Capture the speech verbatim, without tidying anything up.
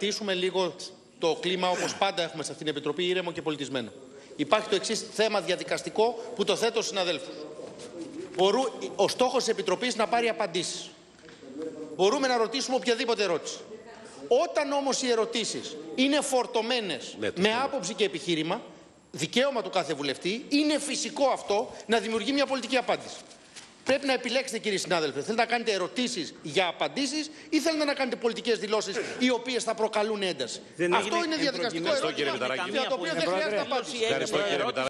Κρατήσουμε λίγο το κλίμα, όπως πάντα έχουμε σε αυτήν την Επιτροπή, ήρεμο και πολιτισμένο. Υπάρχει το εξής θέμα διαδικαστικό που το θέτω στους συναδέλφους. Ο στόχος της Επιτροπής να πάρει απαντήσεις. Μπορούμε να ρωτήσουμε οποιαδήποτε ερώτηση. Όταν όμως οι ερωτήσεις είναι φορτωμένες ναι, με άποψη και επιχείρημα, δικαίωμα του κάθε βουλευτή, είναι φυσικό αυτό να δημιουργεί μια πολιτική απάντηση. Πρέπει να επιλέξετε, κύριοι συνάδελφοι, θέλετε να κάνετε ερωτήσεις για απαντήσεις ή θέλετε να κάνετε πολιτικές δηλώσεις οι οποίες θα προκαλούν ένταση. Δεν αυτό είναι διαδικαστικό ερώτημα για το οποίο δεν χρειάζεται απάντηση.